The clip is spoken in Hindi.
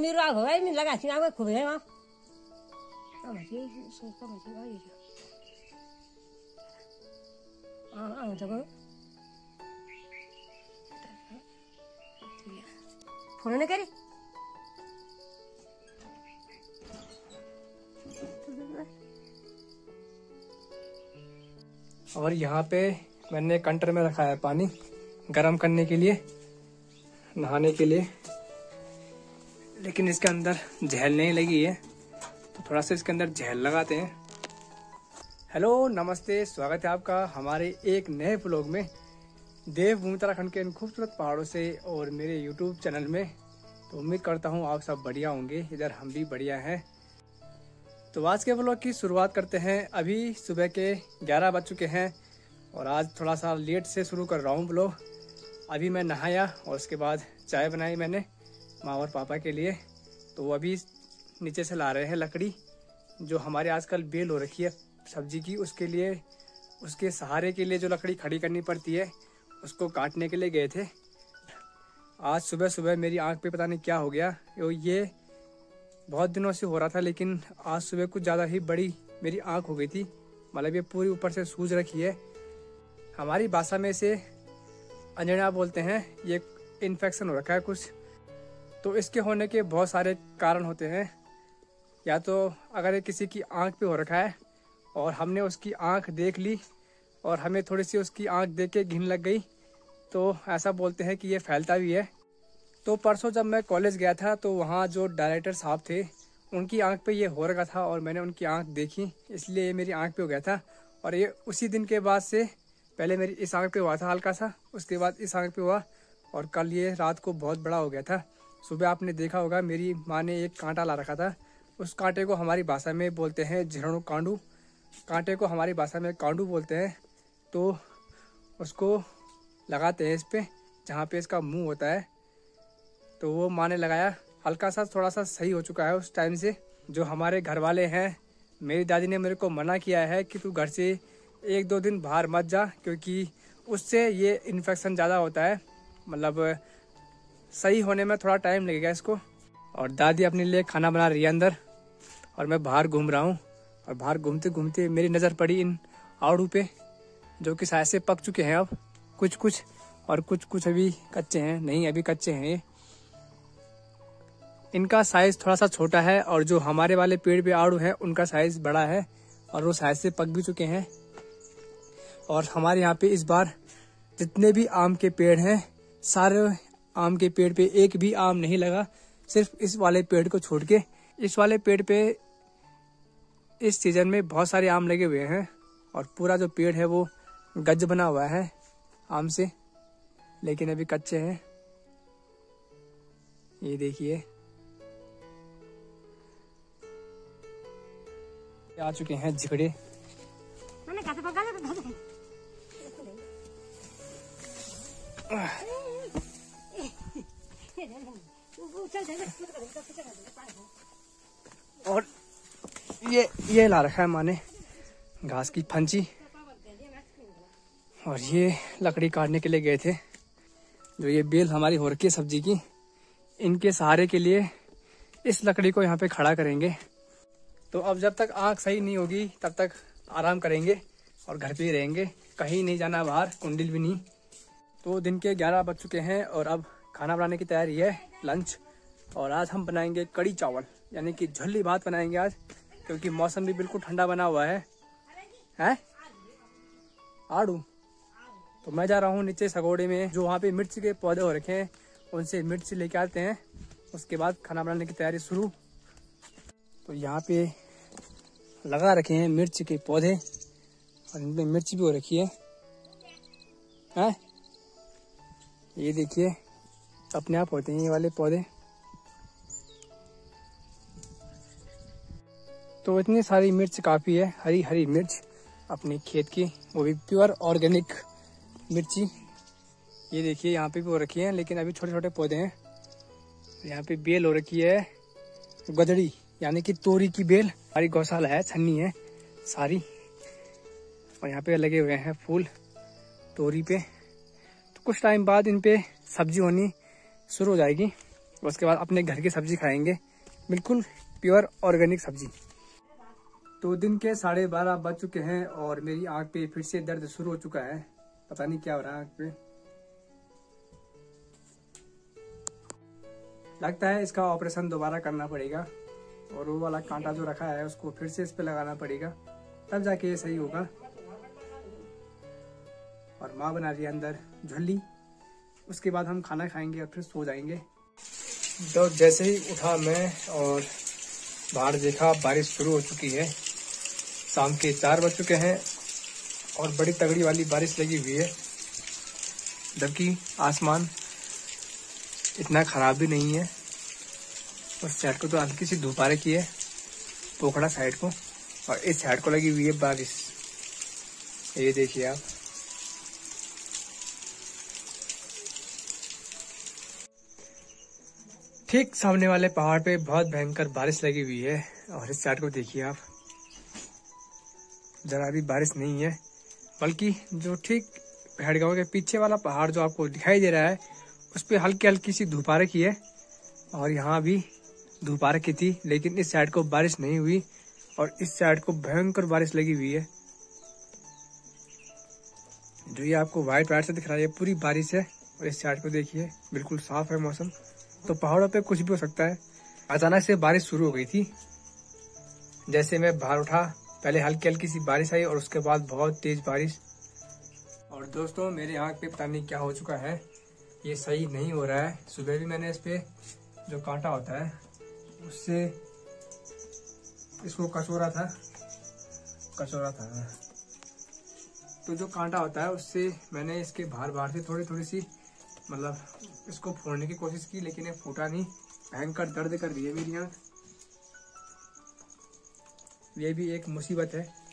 मिरुवा हो है मिला गासी आवे खूब है वहां अब जी सो को मची आई आ आ देखो फोन न करी और यहाँ पे मैंने कंटर में रखा है पानी गर्म करने के लिए, नहाने के लिए, लेकिन इसके अंदर झहल नहीं लगी है तो थोड़ा सा इसके अंदर झहल लगाते हैं। हेलो नमस्ते, स्वागत है आपका हमारे एक नए व्लॉग में देवभूमि उत्तराखंड के इन खूबसूरत पहाड़ों से और मेरे यूट्यूब चैनल में। तो उम्मीद करता हूँ आप सब बढ़िया होंगे, इधर हम भी बढ़िया हैं। तो आज के व्लॉग की शुरुआत करते हैं। अभी सुबह के 11 बज चुके हैं और आज थोड़ा सा लेट से शुरू कर रहा हूँ व्लॉग। अभी मैं नहाया और उसके बाद चाय बनाई मैंने माँ और पापा के लिए। तो अभी नीचे से ला रहे हैं लकड़ी, जो हमारे आजकल बेल हो रखी है सब्जी की, उसके लिए उसके सहारे के लिए जो लकड़ी खड़ी करनी पड़ती है उसको काटने के लिए गए थे। आज सुबह सुबह मेरी आँख पे पता नहीं क्या हो गया, ये बहुत दिनों से हो रहा था लेकिन आज सुबह कुछ ज़्यादा ही बड़ी मेरी आँख हो गई थी, मतलब ये पूरी ऊपर से सूज रखी है। हमारी भाषा में इसे अंजना बोलते हैं, ये इन्फेक्शन हो रखा है कुछ। तो इसके होने के बहुत सारे कारण होते हैं, या तो अगर ये किसी की आँख पे हो रखा है और हमने उसकी आँख देख ली और हमें थोड़ी सी उसकी आँख देख के घिन लग गई, तो ऐसा बोलते हैं कि ये फैलता भी है। तो परसों जब मैं कॉलेज गया था तो वहाँ जो डायरेक्टर साहब थे उनकी आँख पे ये हो रखा था और मैंने उनकी आँख देखी, इसलिए ये मेरी आँख पे हो गया था। और ये उसी दिन के बाद से, पहले मेरी इस आँख पे हुआ था हल्का सा, उसके बाद इस आँख पे हुआ और कल ये रात को बहुत बड़ा हो गया था। सुबह आपने देखा होगा मेरी माँ ने एक कांटा ला रखा था, उस कांटे को हमारी भाषा में बोलते हैं झिरणु कांडू, कांटे को हमारी भाषा में कांडू बोलते हैं। तो उसको लगाते हैं इस पर जहाँ पे इसका मुँह होता है, तो वो माँ ने लगाया। हल्का सा थोड़ा सा सही हो चुका है उस टाइम से। जो हमारे घर वाले हैं, मेरी दादी ने मेरे को मना किया है कि तू घर से 1-2 दिन बाहर मत जा, क्योंकि उससे ये इन्फेक्शन ज़्यादा होता है, मतलब सही होने में थोड़ा टाइम लगेगा इसको। और दादी अपने लिए खाना बना रही है अंदर और मैं बाहर घूम रहा हूँ। और बाहर घूमते घूमते मेरी नज़र पड़ी इन आड़ू पे, जो कि शायद से पक चुके हैं अब कुछ और कुछ अभी कच्चे हैं, नहीं अभी कच्चे हैं ये। इनका साइज़ थोड़ा सा छोटा है और जो हमारे वाले पेड़ पे आड़ू है उनका साइज़ बड़ा है और वो साइज़ से पक भी चुके हैं। और हमारे यहाँ पे इस बार जितने भी आम के पेड़ हैं, सारे आम के पेड़ पे एक भी आम नहीं लगा, सिर्फ इस वाले पेड़ को छोड़ के। इस वाले पेड़ पे इस सीज़न में बहुत सारे आम लगे हुए हैं और पूरा जो पेड़ है वो गज बना हुआ है आम से, लेकिन अभी कच्चे हैं। ये देखिए आ चुके हैं झिकड़े। और ये ला रखा है माँ ने घास की फंची, और ये लकड़ी काटने के लिए गए थे। जो ये बेल हमारी हो रखी है सब्जी की, इनके सहारे के लिए इस लकड़ी को यहाँ पे खड़ा करेंगे। तो अब जब तक आँख सही नहीं होगी तब तक आराम करेंगे और घर पे ही रहेंगे, कहीं नहीं जाना बाहर, कुंडिल भी नहीं। तो दिन के 11 बज चुके हैं और अब खाना बनाने की तैयारी है, लंच। और आज हम बनाएंगे कड़ी चावल, यानी कि झल्ली भात बनाएंगे आज, क्योंकि मौसम भी बिल्कुल ठंडा बना हुआ है। हैं आड़ू, तो मैं जा रहा हूँ नीचे सगोड़े में, जो वहाँ पे मिर्च के पौधे हो रखे हैं, उनसे मिर्च लेके आते हैं। उसके बाद खाना बनाने की तैयारी शुरू। तो यहाँ पे लगा रखे हैं मिर्च के पौधे और इनमें मिर्च भी हो रखी है। हैं ये देखिए, अपने आप होते हैं ये वाले पौधे। तो इतनी सारी मिर्च काफ़ी है, हरी हरी मिर्च अपने खेत की, वो भी प्योर ऑर्गेनिक मिर्ची। ये देखिए यहाँ पे भी हो रखी है, लेकिन अभी छोटे छोटे पौधे हैं। यहाँ पे बेल हो रखी है गदड़ी, यानी कि तोरी की बेल। हमारी गौशाला है, छन्नी है सारी, और यहाँ पे लगे हुए हैं फूल तोरी पे। तो कुछ टाइम बाद इन पे सब्जी होनी शुरू हो जाएगी, उसके बाद अपने घर की सब्जी खाएंगे, बिल्कुल प्योर ऑर्गेनिक सब्जी। तो दिन के 12:30 बज चुके हैं और मेरी आंख पे फिर से दर्द शुरू हो चुका है, पता नहीं क्या हो रहा है आंख पे। लगता है इसका ऑपरेशन दोबारा करना पड़ेगा और वो वाला कांटा जो रखा है उसको फिर से इस पे लगाना पड़ेगा, तब जाके ये सही होगा। और माँ बना रही है अंदर झोली, उसके बाद हम खाना खाएंगे और फिर सो जाएंगे। तो जैसे ही उठा मैं और बाहर देखा बारिश शुरू हो चुकी है, शाम के 4 बज चुके हैं और बड़ी तगड़ी वाली बारिश लगी हुई है, जबकि आसमान इतना ख़राब भी नहीं है। और साइड को तो हल्की सी धूप आ रखी है, पोखड़ा साइड को, और इस साइड को लगी हुई है बारिश। ये देखिए आप। ठीक सामने वाले पहाड़ पे बहुत भयंकर बारिश लगी हुई है और इस साइड को देखिए आप, जरा भी बारिश नहीं है। बल्कि जो ठीक भेड़गांव के पीछे वाला पहाड़ जो आपको दिखाई दे रहा है उस पर हल्की हल्की सी धूप आ रखी है और यहाँ भी धूप आ रखी थी, लेकिन इस साइड को बारिश नहीं हुई और इस साइड को भयंकर बारिश लगी हुई है। जो ये आपको वाइट वाइट से दिख रहा है, पूरी बारिश है। और इस साइड को देखिए, बिल्कुल साफ है मौसम। तो पहाड़ों पे कुछ भी हो सकता है। अचानक से बारिश शुरू हो गई थी, जैसे मैं बाहर उठा पहले हल्की हल्की सी बारिश आई और उसके बाद बहुत तेज बारिश। और दोस्तों मेरे आँख पे पता नहीं क्या हो चुका है, ये सही नहीं हो रहा है। सुबह भी मैंने इस पे जो कांटा होता है उससे इसको कचोरा था। तो जो कांटा होता है उससे मैंने इसके बाहर से थोड़ी सी मतलब इसको फोड़ने की कोशिश की, लेकिन ये फूटा नहीं। भयंकर दर्द कर रही है मेरी आँख। ये भी एक मुसीबत है।